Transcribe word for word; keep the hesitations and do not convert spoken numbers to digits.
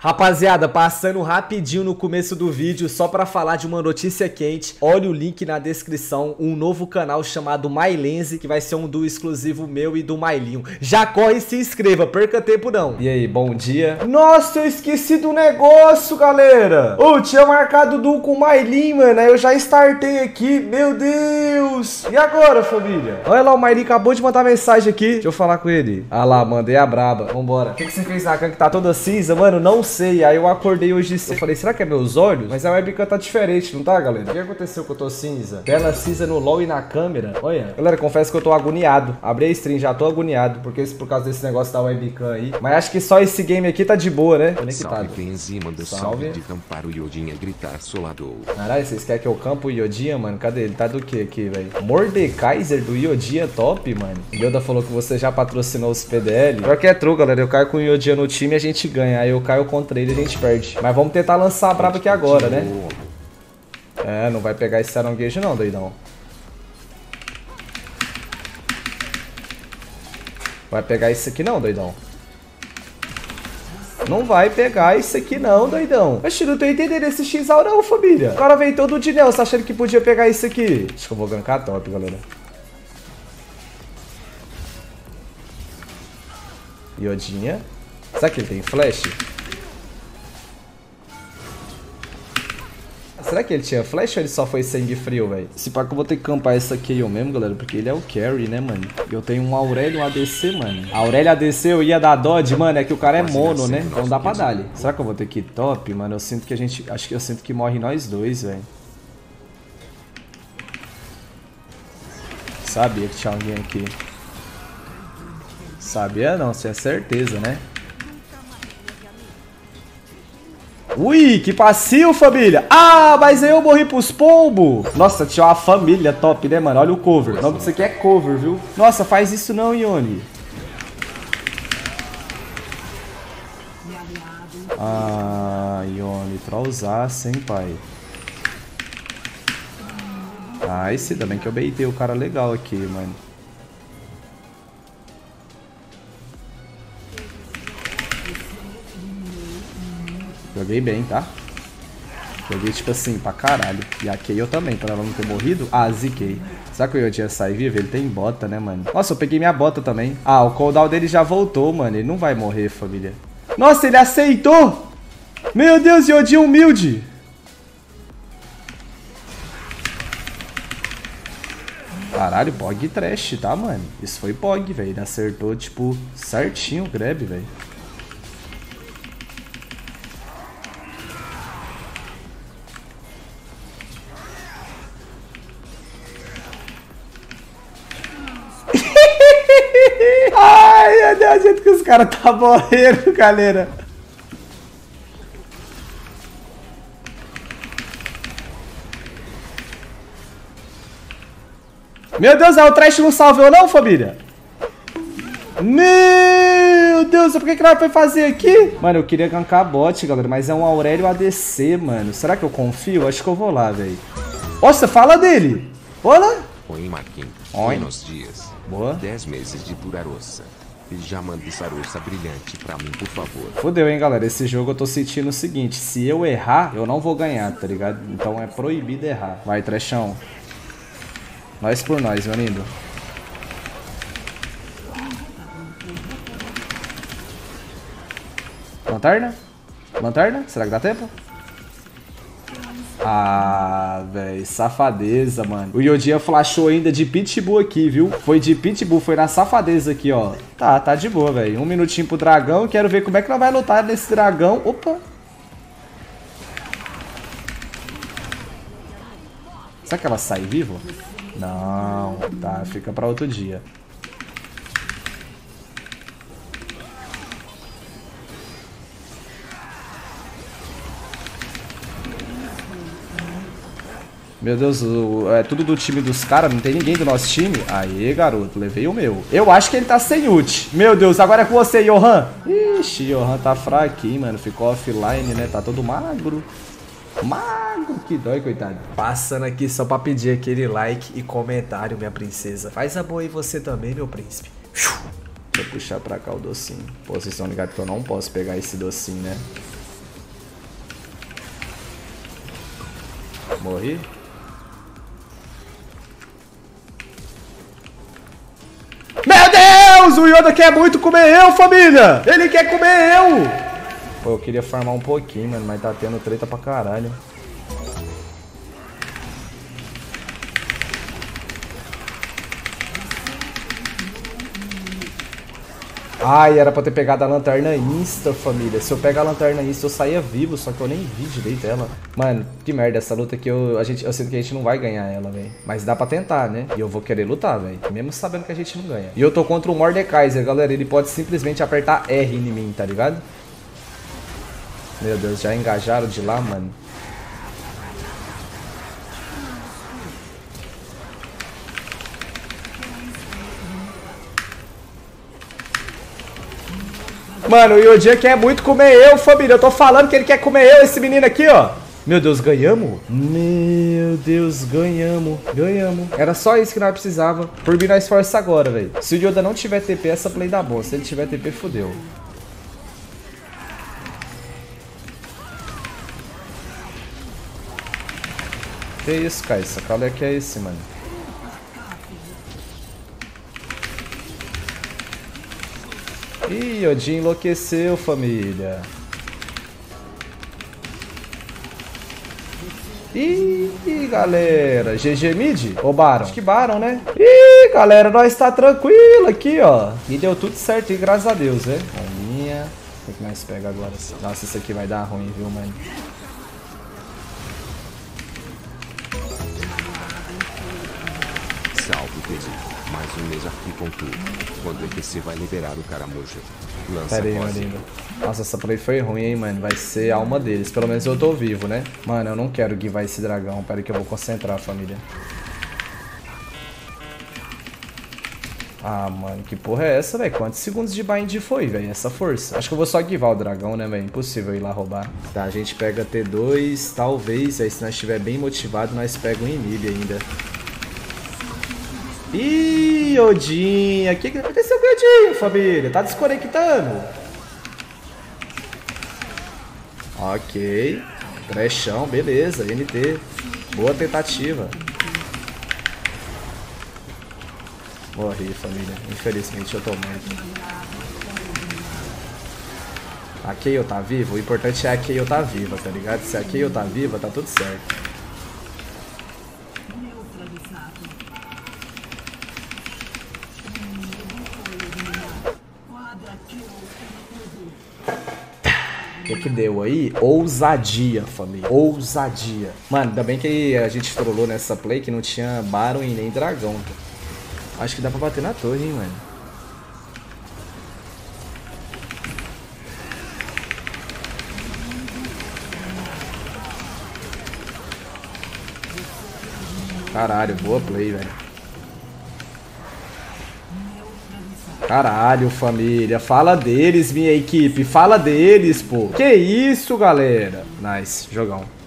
Rapaziada, passando rapidinho no começo do vídeo só pra falar de uma notícia quente. Olha o link na descrição, um novo canal chamado MyLense, que vai ser um duo exclusivo meu e do Mailinho. Já corre e se inscreva, perca tempo não. E aí, bom dia. Nossa, eu esqueci do negócio, galera. Ô, oh, tinha marcado duo com o Mailinho, mano. Aí eu já startei aqui, meu Deus. E agora, família? Olha lá, o Mailinho acabou de mandar mensagem aqui. Deixa eu falar com ele. Ah lá, mandei a braba. Vambora. O que, que você fez na cama que tá toda cinza, mano? Não sei. Sei, aí eu acordei hoje cedo. Eu falei, será que é meus olhos? Mas a webcam tá diferente, não tá, galera? O que aconteceu que eu tô cinza? Tela cinza no LOL e na câmera. Olha. Galera, confesso que eu tô agoniado. Abri a stream, já tô agoniado. Porque por causa desse negócio da webcam aí. Mas acho que só esse game aqui tá de boa, né? Conectado. Salve, manda salve. De campar o Yodinha, gritar solador. Caralho, vocês querem que eu campo o Yodian, mano? Cadê ele? Tá do que aqui, velho? Mordekaiser do Yodian top, mano. Yoda falou que você já patrocinou os P D L. Pior que é true, galera. Eu caio com o Yodian no time e a gente ganha. Aí eu caio com contra ele, a gente perde. Mas vamos tentar lançar a braba aqui agora, né? É, não vai pegar esse saranguejo não, doidão. Vai pegar isso aqui não, doidão. Não vai pegar isso aqui não, doidão. Oxi, não tô entendendo esse X A U não, família. O cara veio todo de Nelson achando que podia pegar isso aqui. Acho que eu vou gankar top, galera. Yodinha. Será que ele tem flash? Será que ele tinha flash ou ele só foi sangue frio, velho? Se pá que eu vou ter que campar essa aqui eu mesmo, galera, porque ele é o carry, né, mano? Eu tenho um Aurélio, um A D C, mano. Aurélio A D C eu ia dar dodge, mano, é que o cara é mono, né? Então dá pra dar-lhe. Será que eu vou ter que ir top, mano? Eu sinto que a gente... Acho que eu sinto que morre nós dois, velho. Sabia que tinha alguém aqui. Sabia não, tinha certeza, né? Ui, que passinho, família. Ah, mas aí eu morri pros pombos. Nossa, tinha uma família top, né, mano? Olha o cover. O nome disso aqui é cover, viu? Nossa, faz isso não, Yoni. Ah, Yoni, trollzaço, hein, pai? Ah, esse também que eu beitei o cara legal aqui, mano. Joguei bem, tá? Joguei, tipo assim, pra caralho. E a Kayle também, pra ela não ter morrido. Ah, ziquei. Será que o Yodian sai vivo? Ele tem bota, né, mano? Nossa, eu peguei minha bota também. Ah, o cooldown dele já voltou, mano. Ele não vai morrer, família. Nossa, ele aceitou! Meu Deus, Yodian humilde! Caralho, Bog e Thresh, tá, mano? Isso foi Bog, velho. Ele acertou, tipo, certinho o grab, velho. Ai, meu Deus, o jeito que os caras tá morrendo, galera. Meu Deus, o Thresh não salvou não, família? Meu Deus, por que que ela foi fazer aqui? Mano, eu queria gankar bot, galera, mas é um Aurélio A D C, mano. Será que eu confio? Acho que eu vou lá, velho. Nossa, fala dele. Olha. Oi, Marquinhos. Oi. Buenos dias. Boa. dez meses de pura roça. E já manda essa roça brilhante pra mim, por favor. Fodeu, hein, galera. Esse jogo eu tô sentindo o seguinte. Se eu errar, eu não vou ganhar, tá ligado? Então é proibido errar. Vai, Trechão. Nós por nós, meu lindo. Lanterna? Lanterna? Será que dá tempo? Ah, velho, safadeza, mano. O Yodian flashou ainda de Pitbull aqui, viu? Foi de Pitbull, foi na safadeza aqui, ó. Tá, tá de boa, velho. Um minutinho pro dragão. Quero ver como é que ela vai lutar nesse dragão. Opa. Será que ela sai viva? Não, tá, fica pra outro dia. Meu Deus, o, é tudo do time dos caras, não tem ninguém do nosso time. Aê, garoto, levei o meu. Eu acho que ele tá sem ult. Meu Deus, agora é com você, Johan. Ixi, Johan tá fraquinho, mano. Ficou offline, né? Tá todo magro. Magro, que dói, coitado. Passando aqui só pra pedir aquele like e comentário, minha princesa. Faz a boa aí você também, meu príncipe. Deixa eu puxar pra cá o docinho. Pô, vocês estão ligados que eu não posso pegar esse docinho, né? Morri. Meu Deus! O Yoda quer muito comer eu, família! Ele quer comer eu! Pô, eu queria farmar um pouquinho, mano, mas tá tendo treta pra caralho. Ai, era pra ter pegado a lanterna insta, família. Se eu pegar a lanterna insta, eu saía vivo, só que eu nem vi direito ela. Mano, que merda, essa luta que eu, a gente, eu sinto que a gente não vai ganhar ela, velho. Mas dá pra tentar, né? E eu vou querer lutar, velho. Mesmo sabendo que a gente não ganha. E eu tô contra o Mordekaiser, galera. Ele pode simplesmente apertar R em mim, tá ligado? Meu Deus, já engajaram de lá, mano. Mano, o Yodian quer muito comer eu, família. Eu tô falando que ele quer comer eu, esse menino aqui, ó. Meu Deus, ganhamos? Meu Deus, ganhamos. Ganhamos. Era só isso que nós precisava. Por mim, nós força agora, velho. Se o Yoda não tiver T P, essa play dá bom. Se ele tiver T P, fodeu. Que isso, Kayle? Essa calha que é esse, mano. Ih, Odin enlouqueceu, família. Ih, galera. G G mid? Ou Baron? Acho que Baron, né? Ih, galera, nós tá tranquilo aqui, ó. E deu tudo certo, e graças a Deus, né? A minha. O que mais pega agora? Nossa, isso aqui vai dar ruim, viu, mano? Salve, Pedro. Mais um mês aqui com tu. Quando é que você vai liberar o caramujo? Lança. Pera aí, Marina. Nossa, essa play foi ruim, hein, mano. Vai ser a alma deles. Pelo menos eu tô vivo, né? Mano, eu não quero guivar esse dragão. Pera aí que eu vou concentrar, família. Ah, mano, que porra é essa, velho? Quantos segundos de bind foi, velho? Essa força. Acho que eu vou só guivar o dragão, né, velho? Impossível ir lá roubar. Tá, a gente pega T dois, talvez. Aí se nós estiver bem motivado, nós pegamos o inib ainda. Ih, Odinha, o que que aconteceu com o Odinha, família? Tá desconectando. Ok. Trechão, beleza, N T. Boa tentativa. Morri, família. Infelizmente eu tô morto. A Kayle tá viva? O importante é a Kayle tá viva, tá ligado? Se a Kayle tá viva, tá tudo certo. O que deu aí? Ousadia, família. Ousadia. Mano, ainda bem que a gente trollou nessa play que não tinha Baron e nem dragão. Acho que dá pra bater na torre, hein, mano. Caralho, boa play, velho. Caralho, família. Fala deles, minha equipe. Fala deles, pô. Que isso, galera. Nice. Jogão.